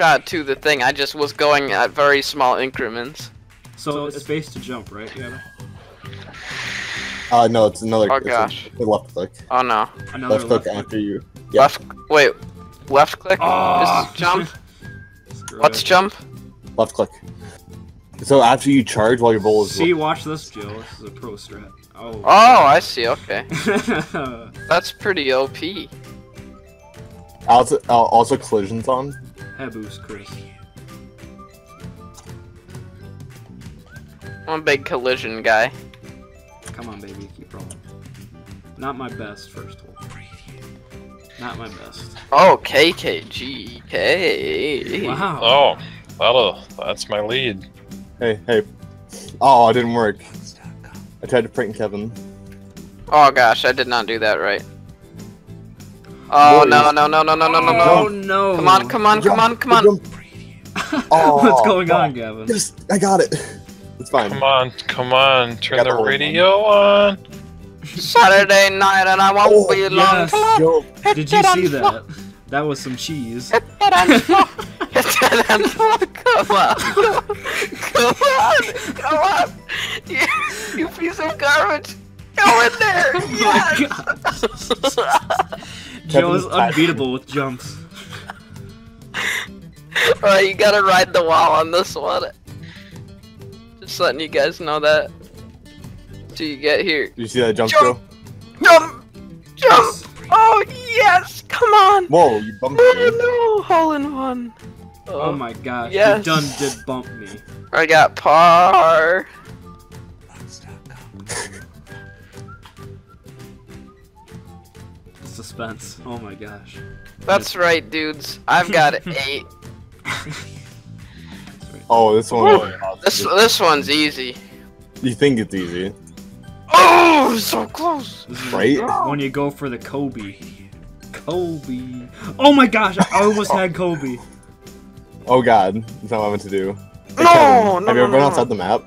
shot to the thing. I just was going at very small increments. So it's space to jump, right? Yeah. No, it's another. Oh gosh. It's a left click. Oh no. Another left click after you. Yeah. Left click. Oh. Just jump. Let's jump. Left click. So after you charge while your bowl is. See, watch this, Joe. This is a pro strat. Oh. Oh, I see. Okay. That's pretty OP. Also collisions on. Haboose, Chris. I'm a big collision guy. Come on, baby, keep rolling. Not my best first hole. Not my best. Oh, KKGK. Wow. Oh, that's my lead. Hey. Oh, it didn't work. I tried to prank Kevin. Oh gosh, I did not do that right. Oh no. Oh no. Come on. Oh, what's going on, Gavin? I got it. It's fine. Come on. Turn the radio on. Saturday night and I won't be long. Yo, did you see that? That was some cheese. Come on. You piece of garbage. Go in there. Yes. Joe is unbeatable with jumps. Alright, you gotta ride the wall on this one. Just letting you guys know that. Till you get here. Did you see that jump, Joe? Jump! Oh yes! Come on! Whoa, you bumped me. No, hole in one. Oh my gosh, yes. You done did bump me. I got par. Suspense. Oh my gosh. That's right, dudes. I've got 8. Oh, this one. This one's easy. You think it's easy? Oh, so close. Right? When you go for the Kobe. Oh my gosh! I almost had Kobe. Oh god, that's not what I meant to do. Hey, Kevin, have you ever been outside the map?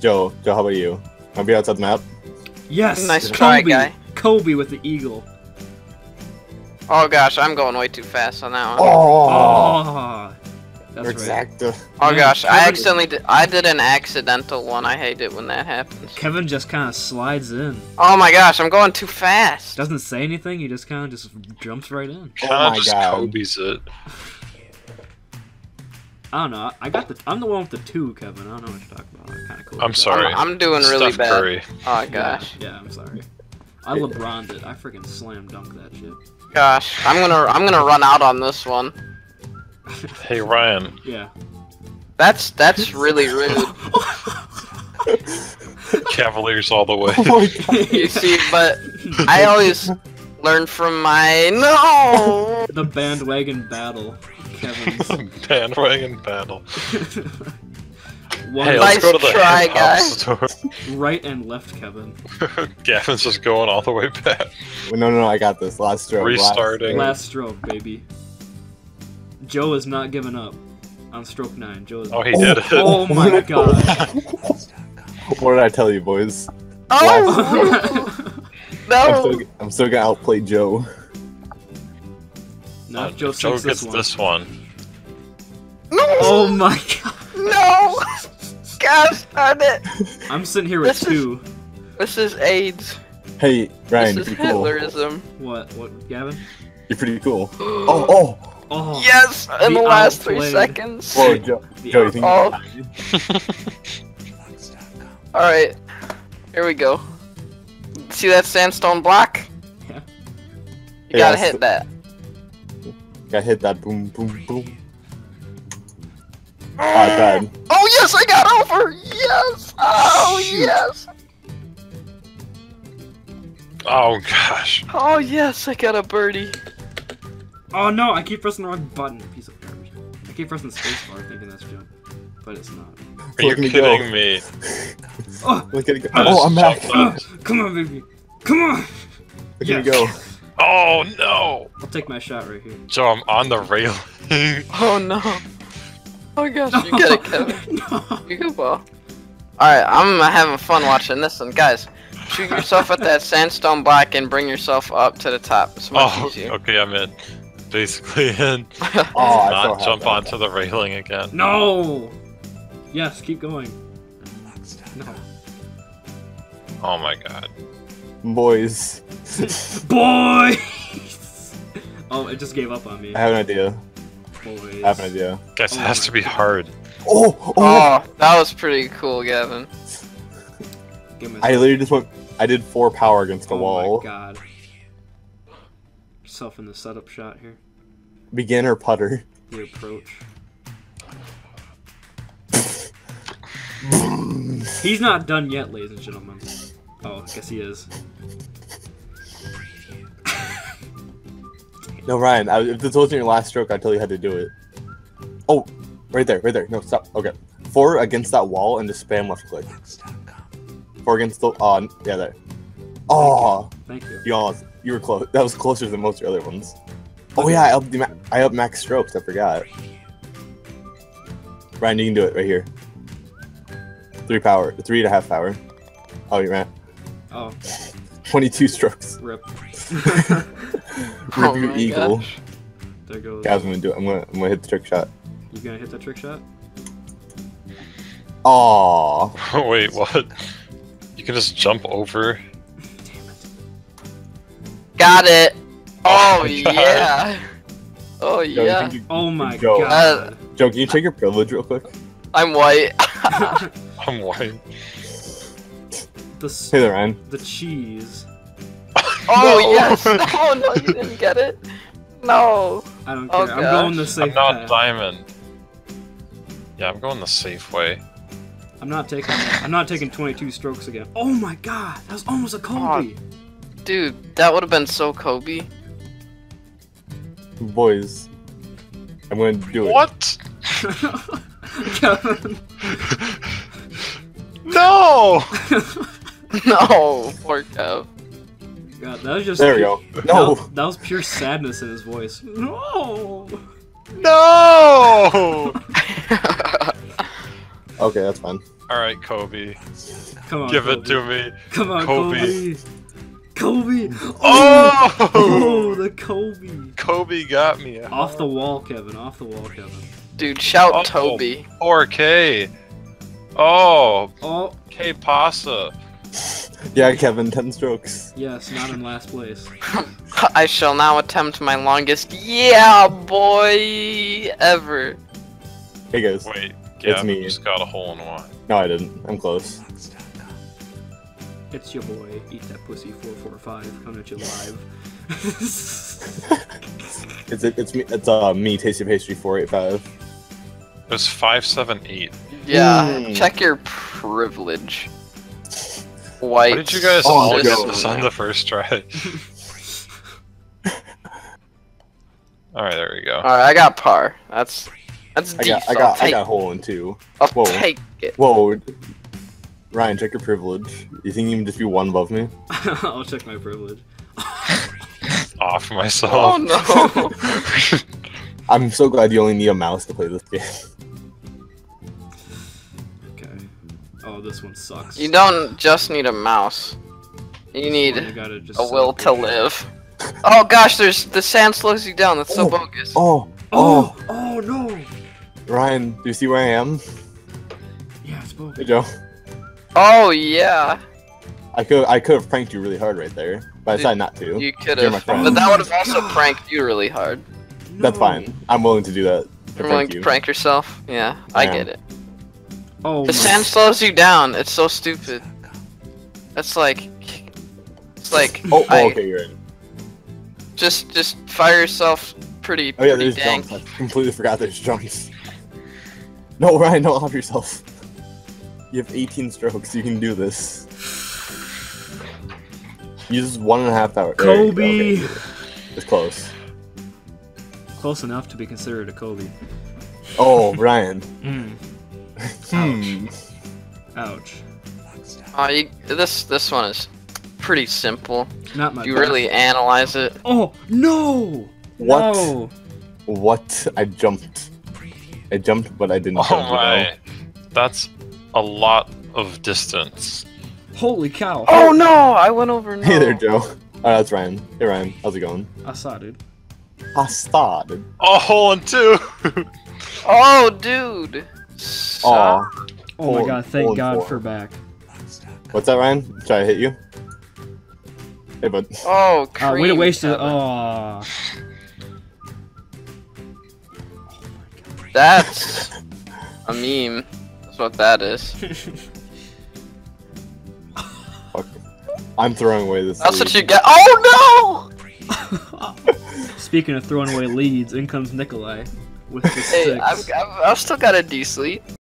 Joe, how about you? Wanna be outside the map? Yes. Nice try, guy. Kobe with the eagle. Oh gosh, I'm going way too fast on that one. Oh. That's exacto. Right. Oh gosh, Kevin... I did an accidental one. I hate it when that happens. Kevin just kind of slides in. Oh my gosh, I'm going too fast. Doesn't say anything. He just kind of jumps right in. Oh my just god. Kobe's it. I don't know. I'm the one with the 2, Kevin. I don't know what you're talking about. I'm kind of cool. I'm sorry. I'm doing really bad. Curry. Oh gosh. Yeah, I'm sorry. I LeBron'd it. I freaking slam dunked that shit. Gosh, I'm gonna run out on this one. Hey Ryan. Yeah. That's really rude. Cavaliers all the way. You see, but I always learn from my the bandwagon battle. Kevin's bandwagon battle. Hey, let's go to the try, guys. Right and left, Kevin. Gavin's just going all the way back. No, I got this. Last stroke. Restarting. Last stroke, baby. Joe is not giving up on stroke 9. Joe is. Oh, he did it. Oh my god. What did I tell you, boys? Oh! No! I'm still gonna outplay Joe. Not Joe. Joe gets this one. No! Oh my god. No! Gosh darn it! I'm sitting here with 2. This is AIDS. Hey, Ryan, this is Hitlerism. Cool. What, Gavin? You're pretty cool. Oh! Yes! In the last 3 seconds! Whoa, Joe, you think Alright. Here we go. See that sandstone block? Yeah. You gotta hit that. Gotta hit that boom, boom, boom. Oh yes, I got over! Yes! Oh yes! Oh gosh. Oh yes, I got a birdie. Oh no, I keep pressing the wrong button, piece of garbage. I keep pressing spacebar thinking that's jump. But it's not. Are you kidding me? Oh, look at it go. Oh, I'm back. Come on, baby. Come on! Look at it go. Oh no! I'll take my shot right here. Joe, I'm on the rail. Oh no. Oh my gosh, you get it, Kevin. You go ball. Alright, I'm having fun watching this one. Guys, shoot yourself at that sandstone block and bring yourself up to the top. It's much easier. Okay, I'm in. basically in. Not jump onto the railing again. No! Yes, keep going. No. Oh my god. Boys. Boys! Oh, it just gave up on me. I have an idea. Boys. I have an idea. Guess it has to be hard. Oh! That was pretty cool, Gavin. I literally just went... I did 4 power against the wall. Oh my god. Yourself in the setup shot here. Beginner putter. The approach. He's not done yet, ladies and gentlemen. Oh, I guess he is. No, Ryan, if this wasn't your last stroke, I'd tell you how to do it. Oh, right there, right there. No, stop. Okay. 4 against that wall and just spam left click. 4 against the... yeah, there. Oh, thank you. Y'all, you were close. That was closer than most of your other ones. Oh, yeah, I upped max strokes. I forgot. Ryan, you can do it right here. 3.5 power. Oh, you're right. Oh. 22 strokes. Rip. Review eagle. Gosh. There goes. Guys, I'm gonna do it. I'm gonna hit the trick shot. You gonna hit that trick shot? Oh. Wait, what? You can just jump over. Damn it. Got it. Oh yeah. Oh yeah. Yo, oh my god. Joe, can you take your privilege real quick? I'm white. I'm white. Hey there, Ryan. The cheese. Oh, no. Yes! No, no, you didn't get it. No. I don't care. I'm going the safe way. I'm not diamond. Yeah, I'm going the safe way. I'm not taking 22 strokes again. Oh my god, that was almost a Kobe. Oh, dude, that would have been so Kobe. Boys, I'm gonna do it. What? Kevin. No. No, poor Kev. God, that was just there we go. No, that was pure sadness in his voice. No. No. Okay, that's fine. All right, Kobe. Come on, Give it to me. Come on, Kobe. Kobe. Oh! Oh, the Kobe. Kobe got me. Off the wall, Kevin. Off the wall, Kevin. Dude, shout Toby. Or K. Oh. Oh. K Pasa. Yeah, Kevin, 10 strokes. Yes, not in last place. I shall now attempt my longest yeah boy ever. Hey guys. Wait. Yeah, it's me. You just got a hole in one. No, I didn't. I'm close. It's your boy. Eat that pussy. 445. Coming at you live. it's me. It's me. Tasty pastry. 485. It was 578. Yeah. Check your privilege. White. Why did you guys all get this on the first try? All right, there we go. All right, I got par. That's deep. I got a hole in 2. Whoa. Take it. Whoa. Ryan, check your privilege. You think you can just be one above me? I'll check my privilege. Off myself. Oh no. I'm so glad you only need a mouse to play this game. Okay. Oh, this one sucks. You don't just need a mouse. You need a will to live. Oh gosh, there's the sand slows you down. That's so bogus. Oh no! Ryan, do you see where I am? Yeah, it's both. Hey Joe. Oh yeah. I could have pranked you really hard right there, but I decided not to. You could have, but that would have also pranked you really hard. No. That's fine. I'm willing to do that. You're willing to prank yourself? Yeah, I get it. Oh. The sand slows you down. It's so stupid. It's like. Oh, okay, you're in. Just fire yourself. Oh yeah, there's jumps. I completely forgot there's jumps. No, Ryan, don't help yourself. You have 18 strokes. You can do this. Use 1.5 hours. Kobe. Okay. It's close. Close enough to be considered a Kobe. Oh, Ryan. Ouch. Oh, this one is pretty simple. Not much. You really analyze it. Oh no. What? No. What? I jumped, but I didn't jump. Oh my. That's a lot of distance. Holy cow. Oh no! I went over. Hey there, Joe. That's Ryan. Hey Ryan, how's it going? I saw, dude. Bastard. Oh, hole in two. Oh, dude. Oh. Oh my god, thank god for back. What's that, Ryan? Should I hit you? Hey, bud. Oh, cream. Way to waste it. Oh. That's a meme. That's what that is. Fuck. I'm throwing away this. That's lead. What you get. Oh no! Speaking of throwing away leads, in comes Nikolai with the six. Hey, I've still got a decent lead.